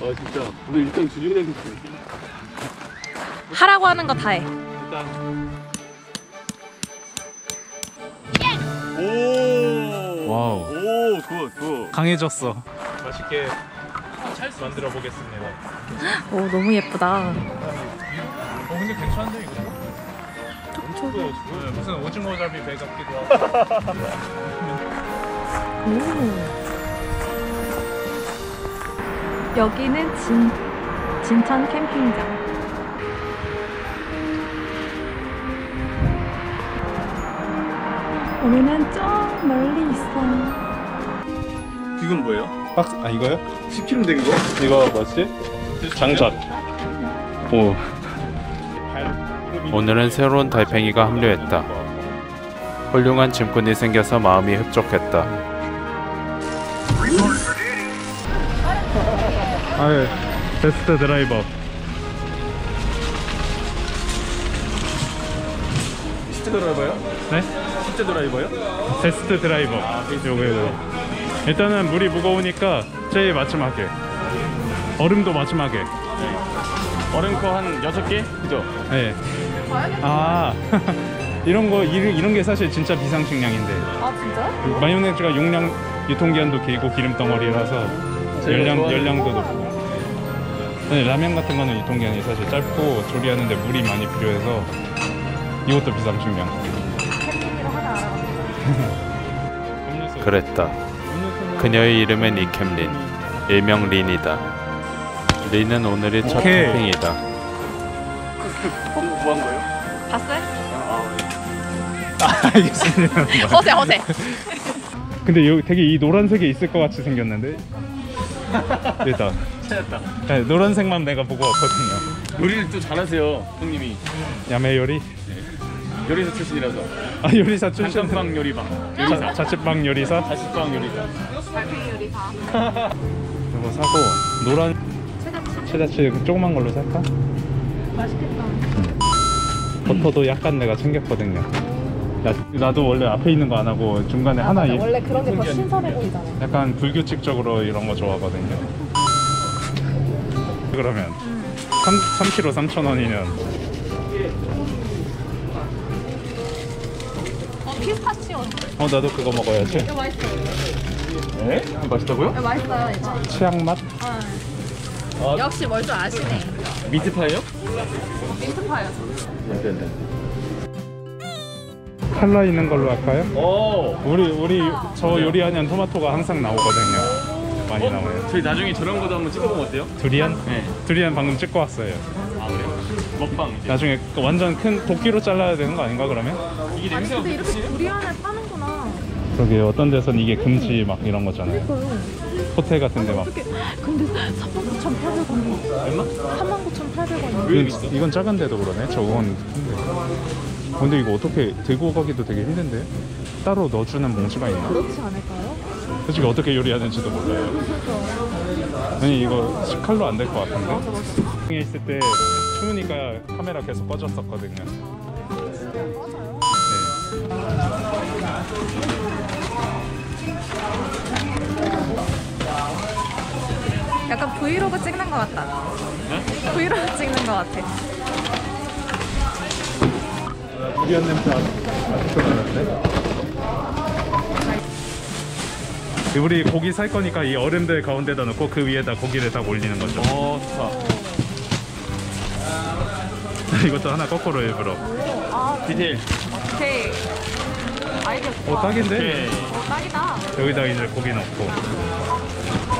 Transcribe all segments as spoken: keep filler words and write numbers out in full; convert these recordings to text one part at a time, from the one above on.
어 진짜 오늘 일단 주중이 되겠어. 하라고 하는 거 다 해. 일단. 오. 와우. 오, 굿, 굿. 강해졌어. 맛있게 찰스 만들어 보겠습니다. 오, 너무 예쁘다. 어, 근데 괜찮은데 이거? 톡톡해. 무슨 오징어잡이 배 같기도 하고. 오. 여기는 진 진천 캠핑장. 우리는 좀 멀리 있어요. 이건 뭐예요? 박스? 아 이거요? 십 킬로그램 된 거? 이거 뭐지? 장작. 오. 오늘은 새로운 달팽이가 합류했다. 훌륭한 짐꾼이 생겨서 마음이 흡족했다. 아유, 베스트 드라이버. 베스트 드라이버요? 네? 베스트 드라이버요? 베스트 드라이버. 아, 요거요. 일단은 물이 무거우니까 제일 마지막에 얼음도 마지막에. 네. 얼음컵 한 여섯 개? 그죠? 네. 아 이런 거 이런 게 사실 진짜 비상식량인데. 아 진짜? 마요네즈가 용량 유통기한도 길고 기름 덩어리라서 열량 열량도 높고. 네, 라면 같은 거는 유통기한이 사실 짧고 조리하는데 물이 많이 필요해서 이것도 비상식량. 그랬다. 그녀의 이름은 이캠린, 일명 린이다. 린은 오늘이 첫 캠핑이다. 뭐 한 거예요? 봤어요? 아 알겠습니다. 허세 허세. 근데 여기 되게 이 노란색이 있을 것 같이 생겼는데. 됐다. 찾았다. 네, 노란색만 내가 보고 왔거든요. 요리를 또 잘하세요, 형님이. 야매 요리? 요리사 출신이라서. 아 요리사 출신. 단칸방 요리방. 요리사. 자취방 요리사. 자취방 요리사. 달팽이 요리사. 이거 사고 노란 체다치 조그만 걸로 살까? 맛있겠다. 버터도 약간 내가 챙겼거든요. 야, 나도 원래 앞에 있는 거 안 하고 중간에 아, 하나. 맞아. 원래 그런 게 더 신선해 보이잖아. 약간 불규칙적으로 이런 거 좋아하거든요. 그러면 삼 킬로그램 삼천 원이면. 피스타치오. 어 나도 그거 먹어야지. 이거 맛있어. 에? 맛있다고요? 네, 맛있어요 이거. 취향 맛? 아, 네. 아. 역시 뭘 좀 아시네. 민트파이요? 어, 민트파이요. 네네네. 칼라 있는 걸로 할까요? 오. 우리 우리 저 요리하면 토마토가 항상 나오거든요. 많이 어? 나와요. 저희 나중에 저런 거도 한번 찍어보면 어때요? 두리안? 네. 두리안 방금 찍고 왔어요. 아 그래요? 먹방 이제. 나중에 완전 큰 도끼로 잘라야 되는 거 아닌가 그러면? 이게 냄새가 근데 이렇게 두리안을 파는구나. 그러게 어떤 데선 이게 금지 막 이런 거잖아요. 그러니까요. 호텔 같은 데 막. 어떡해. 근데 삼만 구천 팔백 원. 얼마? 삼만 구천 팔백 원. 왜 이거 이건 작은 데도 그러네. 저건 큰데. 근데 이거 어떻게 들고 가기도 되게 힘든데? 따로 넣어주는 봉지가 있나? 그렇지 않을까요? 솔직히 어떻게 요리하는지도 몰라요. 아니 이거 식칼로 안 될 것 같은데? 방에 있을 때 추우니까 카메라 계속 꺼졌었거든요. 네. 약간 브이로그 찍는 것 같다. 네? 브이로그 찍는 것 같아. 두리안 냄새 아직도 나는데? 우리 고기 살 거니까 이 얼음들 가운데다 넣고 그 위에다 고기를 딱 올리는 거죠. 오, 좋다. 이것도 하나 거꾸로 일부러. 아, 디테일. 오케이. 아이디어 좋아. 어, 딱인데? 오케이. 어, 딱이다. 여기다 이제 고기 넣고.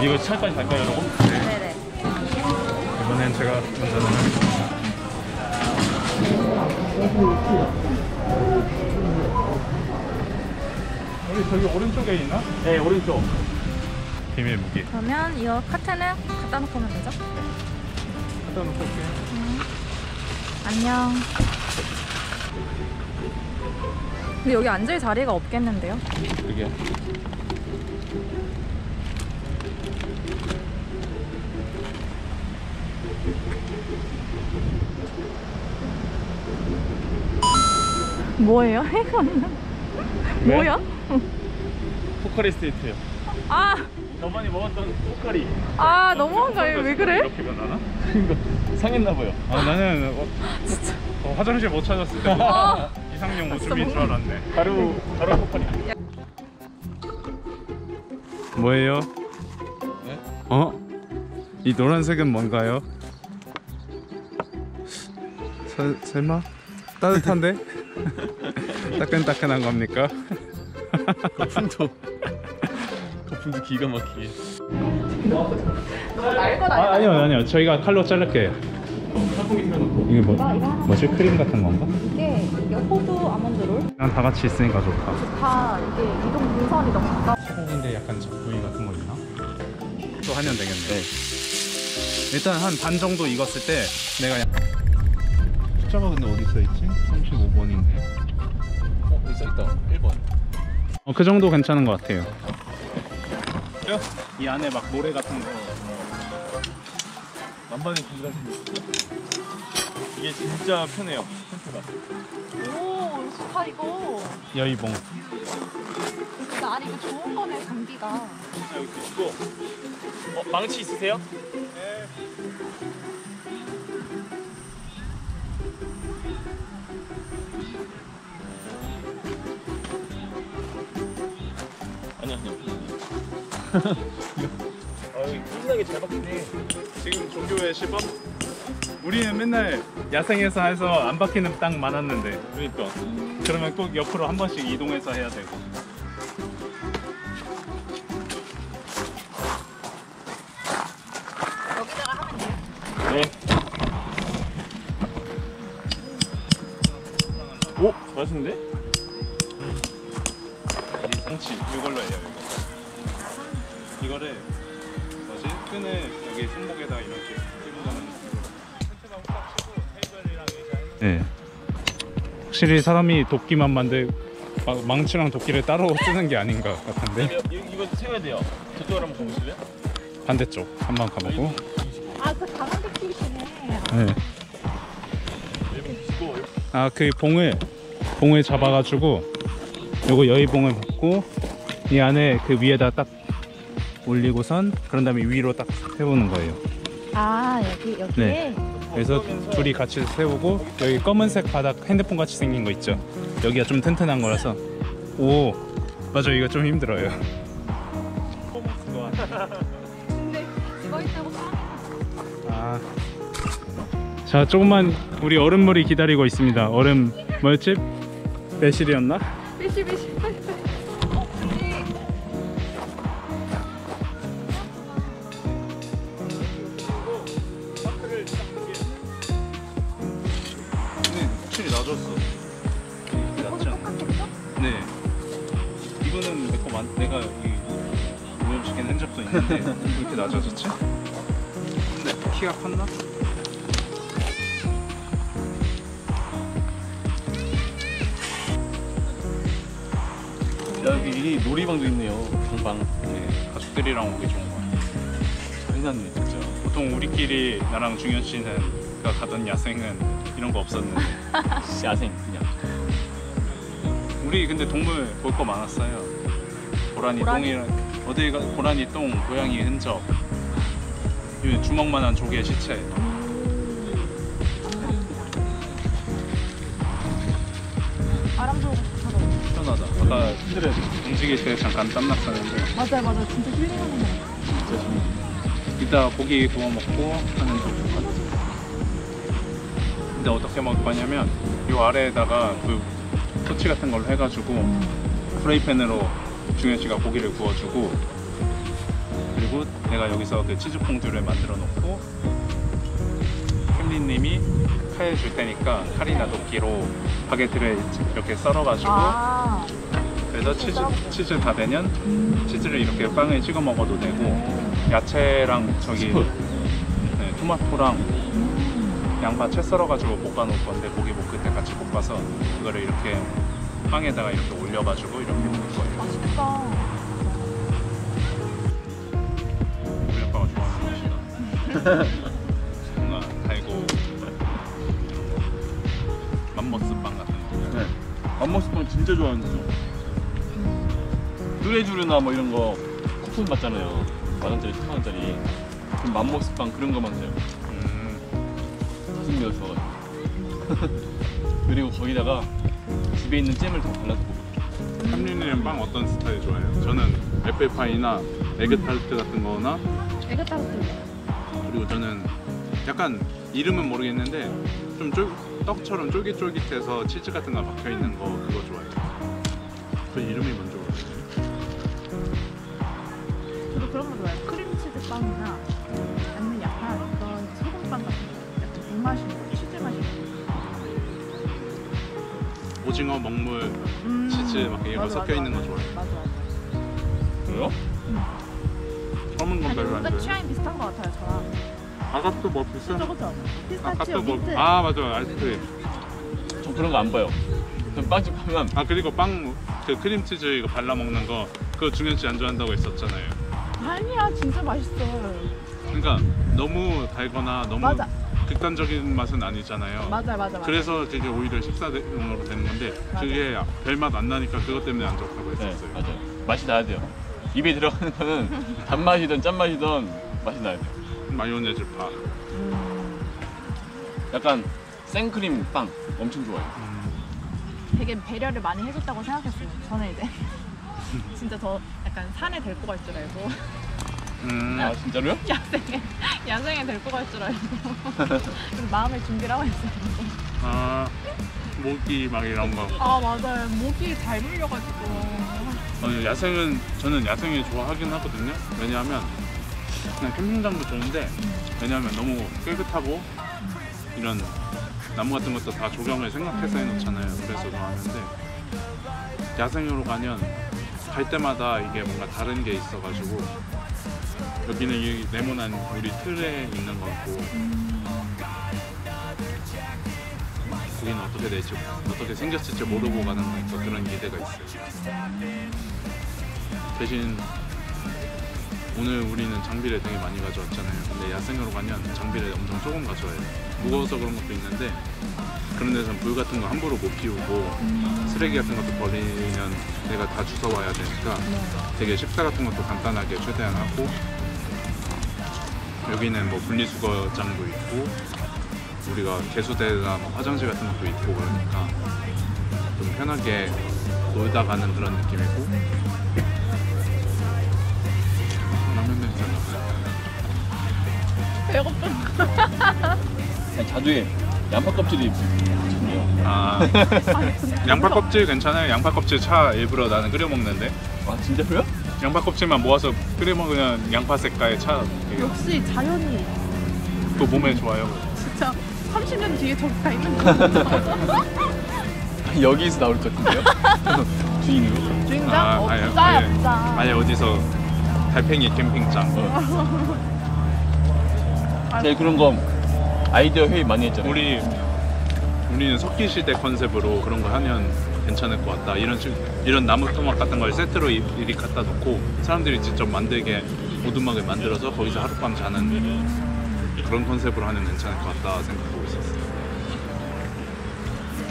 이거 찰까지 갈까요, 여러분? 네. 네네. 이번엔 제가 먼저 넣는. 우리 저기 오른쪽에 있나? 네, 오른쪽. 비밀 무기. 그러면 이 카트는 갖다 놓고 오면 되죠? 갖다 놓고 올게요. 응. 안녕. 근데 여기 앉을 자리가 없겠는데요? 그게. 뭐예요? 이거는 뭐야? 포카리스트예요. 아 저번에 먹었던 꼬까리. 아 너무한 거 아니에요? 왜 그래? 이렇게 변하나? 상했나봐요. 아 나는 어, 진짜 어, 화장실 못 찾았을 때 어. 이상형 모습인 줄 알았네. 가루 가루 꼬까리. 뭐예요? 네? 어? 이 노란색은 뭔가요? 설, 설마? 따뜻한데? 따끈따끈한 겁니까? 거품도 거품도 기가 막히게. 날것 아니야? 아니요 아니요 저희가 칼로 잘랄게요. 이게 뭐 뭐지? 크림 같은 건가? 이게 이게 호두 아몬드롤. 난 다 같이 있으니까 좋다. 좋다. 이게 이동 동선이 너무 가까워. 소고기인데 약간 잡부위 같은 거 있나? 또 하면 되겠네. 일단 한 반 정도 익었을 때 내가. 숫자가 근데 어디 써 있지? 삼십오 번인데. 어, 여기 써있다. 일 번. 어, 그 정도 괜찮은 것 같아요. 이 안에 막 모래 같은 거 만반의 기술이 이게 진짜 편해요. 템프가. 오, 좋다 이거. 여의봉. 나 아니 이거 좋은 거네, 장비가. 자, 여기 주고. 어, 망치 있으세요? 네. 아니야, 아니야. 아유, 신나게 잘 박히네. 지금 종교의 시범? 우리는 맨날 야생에서 해서 안 박히는 땅 많았는데. 그러니까. 그러면 꼭 옆으로 한 번씩 이동해서 해야 되고. 여기다가 하면 돼요? 네. 오, 맛있는데? 상치 이걸로 해요. 이거. 이거를 뭐지? 끈을 여기 손목에다 이렇게 끼고 가는 텐트가 딱 치고 테이블이랑 의자. 네. 확실히 사람이 도끼만 만들 망치랑 도끼를 따로 쓰는 게 아닌 것 같은데. 이거 세워야 돼요. 저쪽으로 한번 가보실래요? 반대쪽 한번 가보고. 아, 그 가방도 끼시네. 네. 아, 그 봉을 봉을 잡아가지고. 요거 여의봉을 받고 이 안에 그 위에다 딱 올리고선 그런 다음에 위로 딱 세우는 거예요. 아 여기 여기에? 네. 그래서 둘이 같이 세우고 여기 검은색 바닥 핸드폰 같이 생긴 거 있죠? 여기가 좀 튼튼한 거라서. 오 맞아 이거 좀 힘들어요. 근데 이거 있다고 아. 자 조금만 우리 얼음물이 기다리고 있습니다. 얼음 뭐였지? 매실이었나? 확실히 낮았어. 낮지 않나? 네. 이거는 내 거 내가 오염시킨 흔적도 있는데 왜 이렇게 낮아졌지? 근데 키가 컸나? 여기 놀이방도 있네요. 공방. 네, 가족들이랑 오기 좋은 거. 장난이 진짜. 보통 우리끼리 나랑 중현 씨는 가던 야생은 이런 거 없었는데. 야생 그냥. 우리 근데 동물 볼 거 많았어요. 고라니, 고라니. 똥이랑 어디가 고라니 똥, 고양이 흔적. 주먹만한 조개의 시체. 아람도. 편하다. 아까 힘들어 움직일 때 잠깐 땀났었는데. 맞아요, 맞아요. 진짜 힐링하는 거 같아요. 진짜 재밌네. 이따 고기 구워 먹고 하는 거. 근데 어떻게 먹을 거냐면 이 아래에다가 그 토치 같은 걸로 해가지고 프라이팬으로 중현 씨가 고기를 구워주고 그리고 내가 여기서 그 치즈 퐁듀를 만들어 놓고 캠리님이 칼 줄 테니까 칼이나 도끼로 바게트를 이렇게 썰어가지고 아 그래서 치즈, 치즈 다 되면 음. 치즈를 이렇게 빵에 찍어 먹어도 되고 야채랑 저기 네, 토마토랑 음. 양파 채 썰어가지고 볶아 놓을 건데 고기 볶을 때 같이 볶아서 그거를 이렇게 빵에다가 이렇게 올려가지고 이렇게 먹을 거예요. 맛있겠다. 우리 아빠가 좋아하는 맛이다. 맘모스빵 같은 거. 네. 맘모스빵 진짜 좋아하는데. 누레주르나 뭐 이런 거 쿠폰 받잖아요. 만원짜리, 천만원짜리. 그럼 맘모스빵 그런 거만 사요. 음. 가성비가 좋아가지고. 그리고 거기다가 집에 있는 잼을 더 발라서 먹을게요. 삼륜이는 빵 어떤 스타일 좋아해요? 저는 에펠파이나 에그타르트 같은 거나. 에그타르트. 그리고 저는 약간 이름은 모르겠는데 좀 쫄, 떡처럼 쫄깃쫄깃해서 치즈 같은 거 박혀 있는 거 그거 좋아해요. 그 이름이 뭔지 모르겠어요. 저도 그런 거 좋아해요. 크림치즈 빵이나 아니면 약간 어떤 소금빵 같은 거, 약간 국 맛이 있고 치즈 맛이 있고 오징어, 먹물, 음, 치즈 막 이런 거 섞여 있는 거 좋아해요. 맞아 맞아. 그래요? 응. 아니, 뭔가 취향이 비슷한 것 같아요, 저랑. 아깝도 뭐 비슷한? 그쵸, 그쵸. 피스타치오, 민트. 아, 맞아요. 아이스크림. 저 그런 거 안 봐요. 그냥 빵집 하면. 아, 그리고 빵, 그 크림치즈 이거 발라 먹는 거 그거 중현씨 안 좋아한다고 했었잖아요. 아니야, 진짜 맛있어요. 그러니까 너무 달거나 너무 맞아. 극단적인 맛은 아니잖아요. 맞아요, 맞아요. 그래서 되게 오히려 식사용으로 되는 건데 맞아. 그게 별맛 안 나니까 그것 때문에 안 좋다고 했었어요. 네, 맞아요. 맛이 나야 돼요. 입에 들어가는 거는 단맛이든 짠맛이든 맛이 나야 돼요. 마요네즈 파. 음. 약간 생크림 빵 엄청 좋아해요. 음. 되게 배려를 많이 해줬다고 생각했어요. 저는 이제 진짜 더 약간 산에 데리고 갈 줄 알고. 음. 아 진짜로요? 야생에 야생에 데리고 갈 줄 알고. 마음의 준비를 하고 있어요. 아 모기 막 이런 거. 아 맞아요. 모기 잘 물려가지고. 야생은 저는 야생이 좋아하긴 하거든요. 왜냐하면 그냥 캠핑장도 좋은데 왜냐하면 너무 깨끗하고 이런 나무 같은 것도 다 조경을 생각해서 해놓잖아요. 그래서 좋아하는데 야생으로 가면 갈 때마다 이게 뭔가 다른 게 있어가지고 여기는 이 네모난 우리 틀에 있는 것 같고 거기는 어떻게 될지 어떻게 생겼을지 모르고 가는 그런 기대가 있어요. 대신 오늘 우리는 장비를 되게 많이 가져왔잖아요. 근데 야생으로 가면 장비를 엄청 조금 가져와요. 무거워서 그런 것도 있는데 그런 데서는 불 같은 거 함부로 못 피우고 쓰레기 같은 것도 버리면 내가 다 주워와야 되니까 되게 식사 같은 것도 간단하게 최대한 하고 여기는 뭐 분리수거장도 있고 우리가 개수대나 뭐 화장실 같은 것도 있고 그러니까 좀 편하게 놀다 가는 그런 느낌이고 배고픈 자주 해. 양파 껍질이 좋네요. 아 양파 껍질 괜찮아요? 양파 껍질 차 일부러 나는 끓여 먹는데. 아 진짜로요? 양파 껍질만 모아서 끓여 먹으면 양파 색깔의 차. 역시 자연이. 또 몸에 좋아요. 진짜 삼십 년 뒤에 저기 다 있는 거. 여기서 나올 것 같은데요? 주인으로. 주인장? 어 부자야 부자. 아니 어디서 달팽이 캠핑장. 어. 제일 그런 거 아이디어 회의 많이 했잖아요. 우리, 우리는 석기시대 컨셉으로 그런 거 하면 괜찮을 것 같다. 이런, 이런 나무 토막 같은 걸 세트로 이리 갖다 놓고 사람들이 직접 만들게 오두막을 만들어서 거기서 하룻밤 자는 그런 컨셉으로 하면 괜찮을 것 같다 생각하고 있었어요.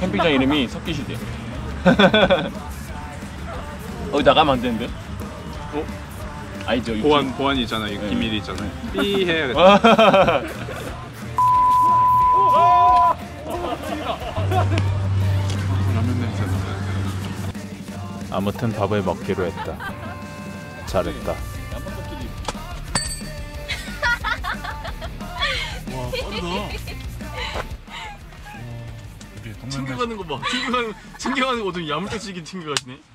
캠핑장 이름이 석기시대. 어, 나가면 안 되는데? 어? 아니죠. 보안, 보안이잖아. 이거 기밀이 있잖아요. 삐 해야겠다. 아무튼 밥을 먹기로 했다. 잘했다. 와, 빠르다. 챙겨가는 거 봐. 챙겨가는, 챙겨가는 거 어쩜 야물딱지게 챙겨가시네.